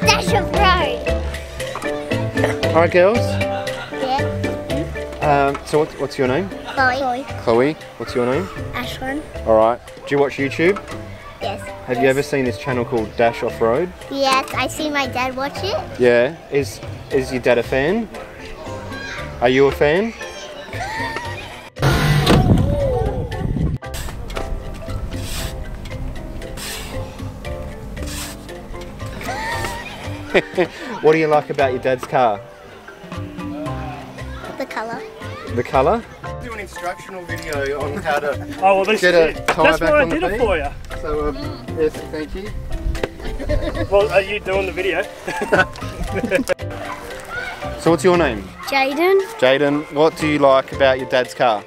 Dash Off Road. Hi girls. Yeah. So what's your name? Chloe. Chloe, what's your name? Ashlyn. Alright, do you watch YouTube? Yes. Have you ever seen this channel called Dash Off Road? Yes, I see my dad watch it. Yeah, is your dad a fan? Are you a fan? What do you like about your dad's car? The colour. The colour? Do an instructional video on how to get a tie back on the thing. That's why I did it for you. So, yes, thank you. Well, are you doing the video? So what's your name? Jaden. Jaden, what do you like about your dad's car?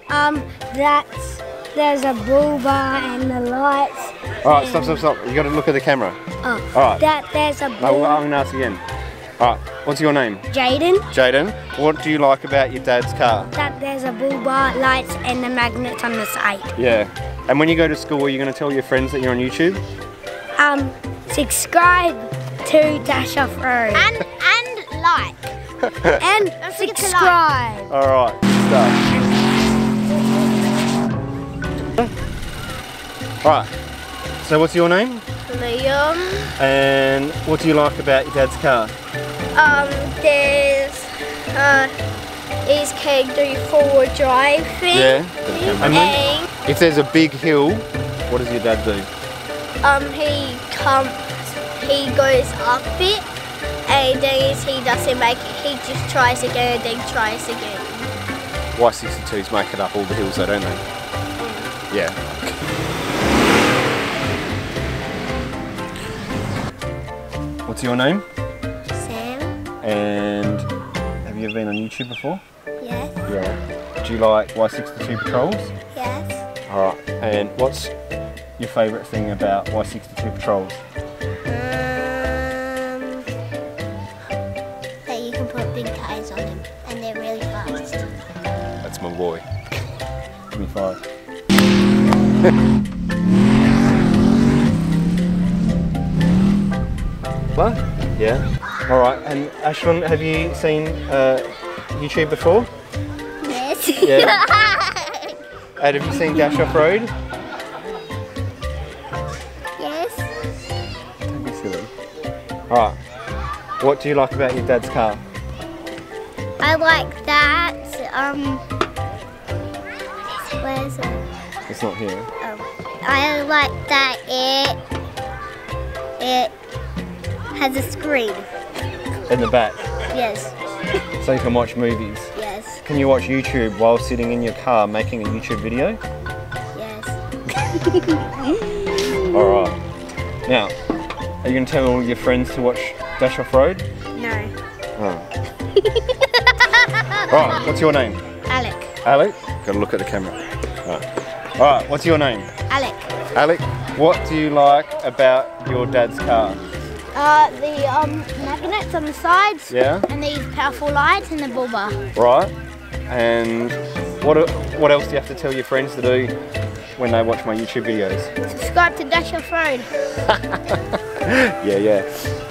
There's a bull bar and the lights. Alright, stop. You got to look at the camera. Oh, alright. There's a bull. I'm going to ask again. Alright, what's your name? Jaden. Jaden, what do you like about your dad's car? That there's a bull bar, lights and the magnets on the side. Yeah. And when you go to school, are you going to tell your friends that you're on YouTube? Subscribe to Dash Off Road. And like. And subscribe. Like. Alright, start. Right, so what's your name? Liam. And what do you like about your dad's car? There's his can-do forward drive thing. Yeah. And if there's a big hill, what does your dad do? He goes up it, and then he doesn't make it, he just tries again and then tries again. Y62s make it up all the hills though, don't they? Yeah. What's your name? Sam. And have you ever been on YouTube before? Yes. Yeah. Do you like Y62 patrols? Yes. Alright, and what's your favourite thing about Y62 patrols? That you can put big tires on them and they're really fast. That's my boy. Give me 5. What? Yeah. Alright, and Ashlyn, have you seen YouTube before? Yes. Yeah. And have you seen Dash Off Road? Yes. Don't be silly. Alright, what do you like about your dad's car? I like that, where is it? It's not here. I like that it has a screen. In the back? Yes. So you can watch movies? Yes. Can you watch YouTube while sitting in your car making a YouTube video? Yes. Alright. Now, are you going to tell all your friends to watch Dash Off Road? No. Oh. Alright, what's your name? Alec. Alec? Got to look at the camera. Right. Alright, what's your name? Alec. Alec, what do you like about your dad's car? The magnets on the sides. Yeah. And these powerful lights and the bull bar. Right. And what else do you have to tell your friends to do when they watch my YouTube videos? Subscribe to Dash Off Road. Yeah.